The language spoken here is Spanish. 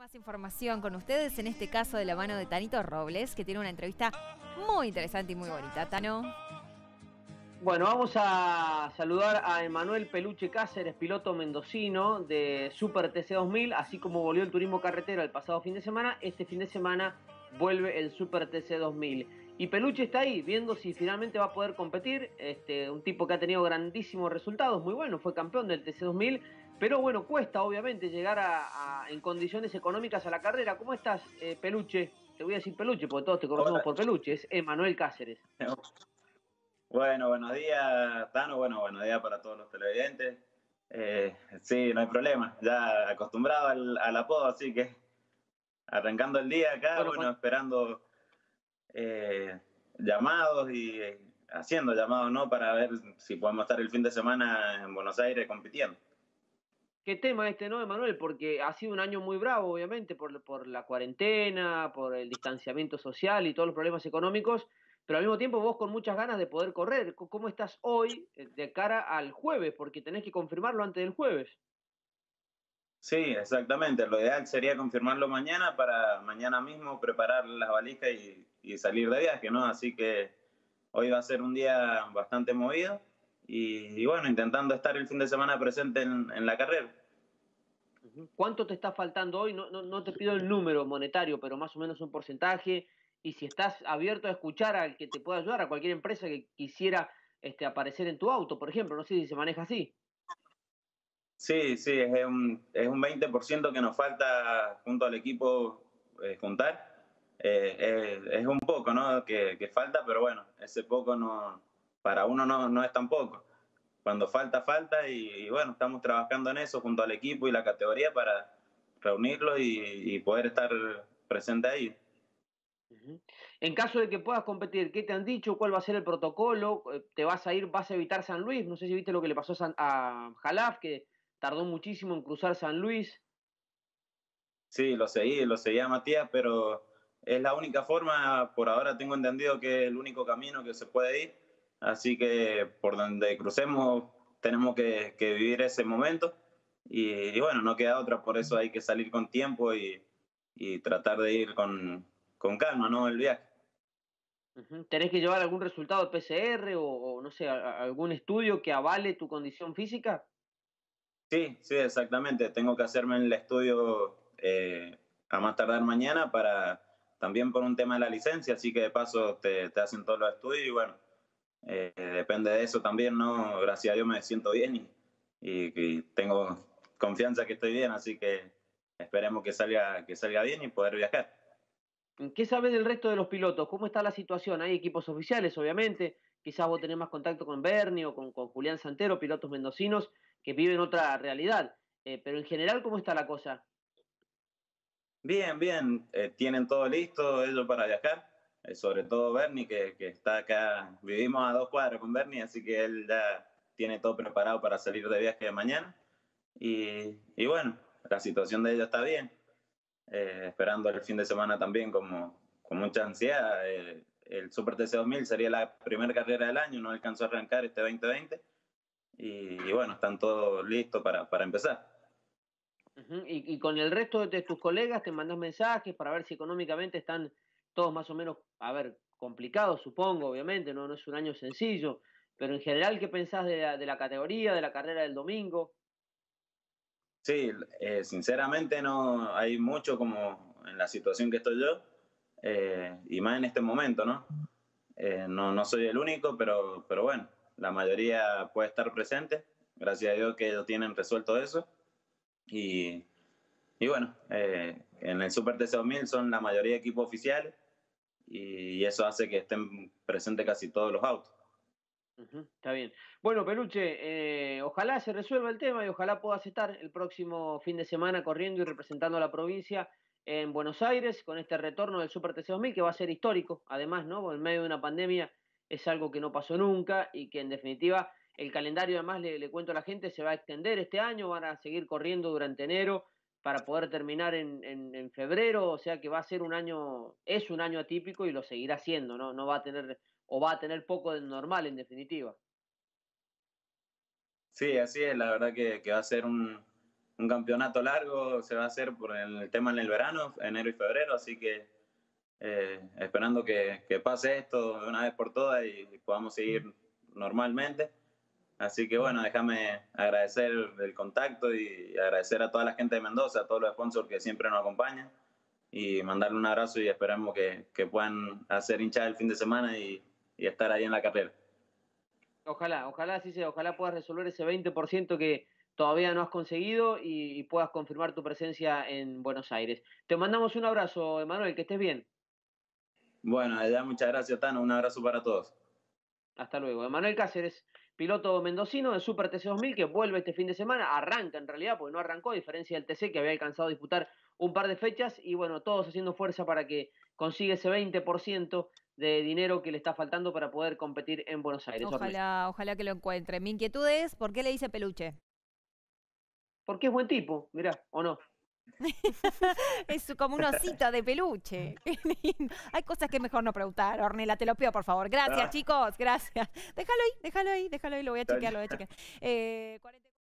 Más información con ustedes, en este caso de la mano de Tanito Robles, que tiene una entrevista muy interesante y muy bonita. Tano. Bueno, vamos a saludar a Emmanuel Peluche Cáceres, piloto mendocino de Super TC2000, así como volvió el turismo carretero el pasado fin de semana, este fin de semana vuelve el Super TC2000. Y Peluche está ahí, viendo si finalmente va a poder competir, un tipo que ha tenido grandísimos resultados, muy bueno, fue campeón del TC2000, pero bueno, cuesta obviamente llegar en condiciones económicas a la carrera. ¿Cómo estás, Peluche? Te voy a decir Peluche, porque todos te conocemos por Peluche, es Emmanuel Cáceres. Bueno, buenos días, Tano, buenos días para todos los televidentes. Sí, no hay problema, ya acostumbrado al apodo, así que arrancando el día acá, esperando... llamados y haciendo llamados, ¿no? Para ver si podemos estar el fin de semana en Buenos Aires compitiendo. ¿Qué tema no, Emmanuel? Porque ha sido un año muy bravo, obviamente, por la cuarentena, por el distanciamiento social y todos los problemas económicos, pero al mismo tiempo vos con muchas ganas de poder correr. ¿Cómo estás hoy de cara al jueves? Porque tenés que confirmarlo antes del jueves. Sí, exactamente. Lo ideal sería confirmarlo mañana para mañana mismo preparar las valijas y salir de viaje, ¿no? Así que hoy va a ser un día bastante movido y bueno, intentando estar el fin de semana presente en la carrera. ¿Cuánto te está faltando hoy? No te pido el número monetario, pero más o menos un porcentaje. Y si estás abierto a escuchar al que te pueda ayudar, a cualquier empresa que quisiera aparecer en tu auto, por ejemplo, no sé si se maneja así. Sí, es un 20% que nos falta junto al equipo juntar. Es un poco, ¿no? Que falta, pero bueno, ese poco no, para uno no es tan poco. Cuando falta y bueno, estamos trabajando en eso junto al equipo y la categoría para reunirlos y poder estar presente ahí. En caso de que puedas competir, ¿qué te han dicho? ¿Cuál va a ser el protocolo? ¿Te vas a ir, vas a evitar San Luis? No sé si viste lo que le pasó a Jalaf, que tardó muchísimo en cruzar San Luis. Sí, lo seguía Matías, pero es la única forma, por ahora tengo entendido que es el único camino que se puede ir, así que por donde crucemos tenemos que vivir ese momento y bueno, no queda otra, por eso hay que salir con tiempo y tratar de ir con calma, ¿no? El viaje. ¿Tenés que llevar algún resultado PCR o no sé, algún estudio que avale tu condición física? Sí, exactamente. Tengo que hacerme el estudio a más tardar mañana también por un tema de la licencia, así que de paso te hacen todos los estudios y bueno, depende de eso también, ¿no? Gracias a Dios me siento bien y tengo confianza que estoy bien, así que esperemos que salga bien y poder viajar. ¿Qué sabes del resto de los pilotos? ¿Cómo está la situación? Hay equipos oficiales, obviamente, quizás vos tenés más contacto con Berni o con Julián Santero, pilotos mendocinos, que viven otra realidad, pero en general, ¿cómo está la cosa? Bien, tienen todo listo ellos para viajar, sobre todo Berni que está acá, vivimos a 2 cuadras con Berni, así que él ya tiene todo preparado para salir de viaje de mañana, y bueno, la situación de ellos está bien, esperando el fin de semana también con mucha ansiedad, el Super TC2000 sería la primera carrera del año, no alcanzó a arrancar este 2020, Y bueno, están todos listos para empezar. ¿Y con el resto de tus colegas te mandas mensajes para ver si económicamente están todos más o menos, complicados, supongo, obviamente, no es un año sencillo, pero en general, ¿qué pensás de la categoría, de la carrera del domingo? Sí, sinceramente no hay mucho como en la situación que estoy yo, y más en este momento, ¿no? No soy el único, pero bueno. La mayoría puede estar presente, gracias a Dios que ellos tienen resuelto eso. Y bueno, en el Super TC2000 son la mayoría de equipos oficiales y eso hace que estén presentes casi todos los autos. Está bien. Bueno, Peluche, ojalá se resuelva el tema y ojalá puedas estar el próximo fin de semana corriendo y representando a la provincia en Buenos Aires con este retorno del Super TC2000 que va a ser histórico, además, ¿no? En medio de una pandemia es algo que no pasó nunca y que en definitiva el calendario, además le cuento a la gente, se va a extender este año, van a seguir corriendo durante enero para poder terminar en febrero, o sea que va a ser un año, es un año atípico y lo seguirá siendo, ¿no? No va a tener, o va a tener poco de normal en definitiva. Sí, así es, la verdad que va a ser un, un campeonato largo se va a hacer por el tema en el verano, enero y febrero, así que esperando que pase esto de una vez por todas y podamos seguir normalmente. Así que bueno, déjame agradecer el contacto y agradecer a toda la gente de Mendoza, a todos los sponsors que siempre nos acompañan, y mandarle un abrazo y esperamos que puedan hacer hinchada el fin de semana y estar ahí en la carrera. Ojalá, ojalá así sea, ojalá puedas resolver ese 20% que todavía no has conseguido y puedas confirmar tu presencia en Buenos Aires. Te mandamos un abrazo, Emmanuel, que estés bien. Bueno, ya muchas gracias, Tano, un abrazo para todos. Hasta luego. Emmanuel Cáceres, piloto mendocino de Super TC2000, que vuelve este fin de semana, arranca en realidad, porque no arrancó, a diferencia del TC, que había alcanzado a disputar un par de fechas, y bueno, todos haciendo fuerza para que consiga ese 20% de dinero que le está faltando para poder competir en Buenos Aires. Ojalá, ojalá que lo encuentre. Mi inquietud es, ¿por qué le dice Peluche? Porque es buen tipo, mirá, ¿o no? Es como un osito de peluche. Hay cosas que mejor no preguntar, Ornella, te lo pido por favor. Gracias, chicos, gracias. Déjalo ahí, lo voy a chequear,